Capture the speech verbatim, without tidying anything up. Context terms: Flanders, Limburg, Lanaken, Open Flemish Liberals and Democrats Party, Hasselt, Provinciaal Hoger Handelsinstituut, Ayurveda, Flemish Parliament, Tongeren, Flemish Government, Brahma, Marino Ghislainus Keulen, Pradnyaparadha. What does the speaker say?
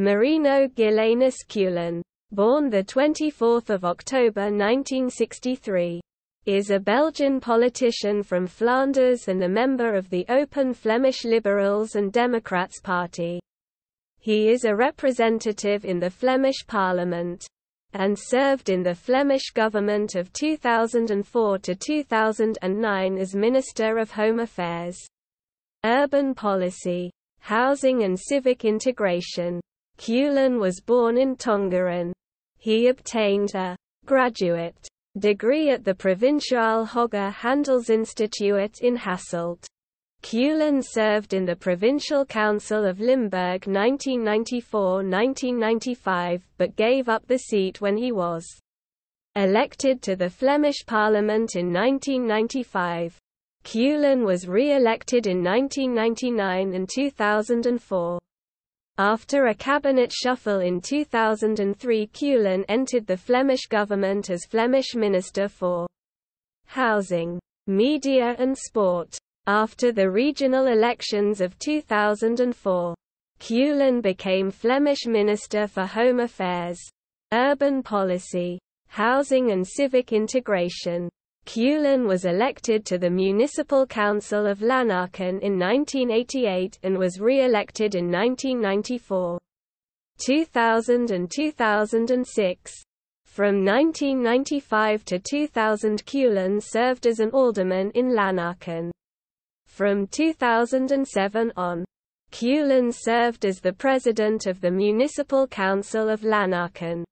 Marino Ghislainus Keulen, born the twenty-fourth of October nineteen sixty-three, is a Belgian politician from Flanders and a member of the Open Flemish Liberals and Democrats Party. He is a representative in the Flemish Parliament and served in the Flemish Government of two thousand four to two thousand nine as Minister of Home Affairs, Urban Policy, Housing and Civic Integration. Keulen was born in Tongeren. He obtained a graduate degree at the Provinciaal Hoger Handelsinstituut in Hasselt. Keulen served in the Provincial Council of Limburg nineteen ninety-four to nineteen ninety-five, but gave up the seat when he was elected to the Flemish Parliament in nineteen ninety-five. Keulen was re-elected in nineteen ninety-nine and two thousand four. After a cabinet shuffle in two thousand three, Keulen entered the Flemish government as Flemish Minister for Housing, Media and Sport. After the regional elections of two thousand four, Keulen became Flemish Minister for Home Affairs, Urban Policy, Housing and Civic Integration. Keulen was elected to the Municipal Council of Lanaken in nineteen eighty-eight and was re-elected in nineteen ninety-four, two thousand and two thousand six. From nineteen ninety-five to two thousand, Keulen served as an alderman in Lanaken. From two thousand seven on, Keulen served as the president of the Municipal Council of Lanaken.